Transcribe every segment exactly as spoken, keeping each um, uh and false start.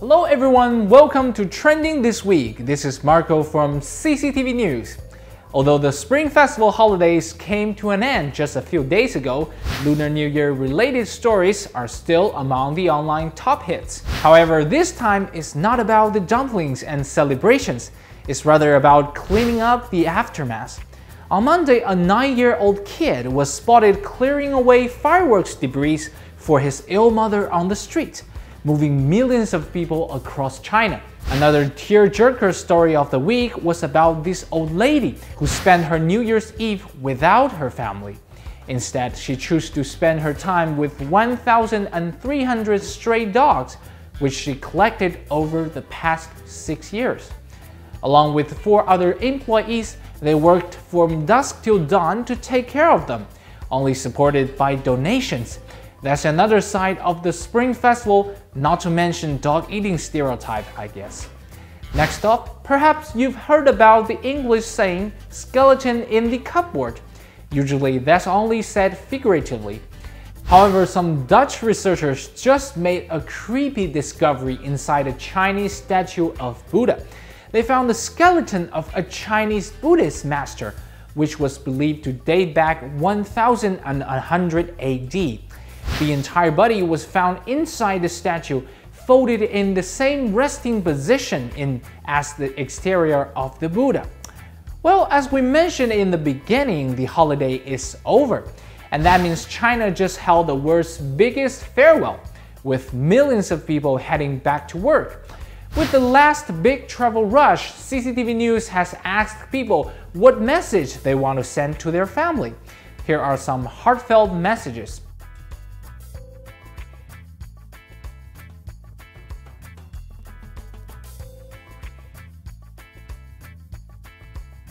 Hello everyone, welcome to Trending This Week. This is Marco from C C T V News. Although the Spring Festival holidays came to an end just a few days ago, Lunar New Year related stories are still among the online top hits. However, this time it's not about the dumplings and celebrations, it's rather about cleaning up the aftermath. On Monday, a nine-year-old kid was spotted clearing away fireworks debris for his ill mother on the street, moving millions of people across China. Another tearjerker story of the week was about this old lady who spent her New Year's Eve without her family. Instead, she chose to spend her time with one thousand three hundred stray dogs, which she collected over the past six years. Along with four other employees, they worked from dusk till dawn to take care of them, only supported by donations. That's another side of the Spring Festival, not to mention dog-eating stereotype, I guess. Next up, perhaps you've heard about the English saying, skeleton in the cupboard. Usually that's only said figuratively. However, some Dutch researchers just made a creepy discovery inside a Chinese statue of Buddha. They found the skeleton of a Chinese Buddhist master, which was believed to date back one thousand one hundred A D. The entire body was found inside the statue, folded in the same resting position in, as the exterior of the Buddha. Well, as we mentioned in the beginning, the holiday is over, and that means China just held the world's biggest farewell, with millions of people heading back to work. With the last big travel rush, C C T V News has asked people what message they want to send to their family. Here are some heartfelt messages.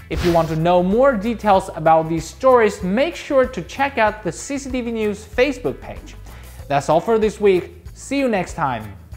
If you want to know more details about these stories, make sure to check out the C C T V News Facebook page. That's all for this week. See you next time.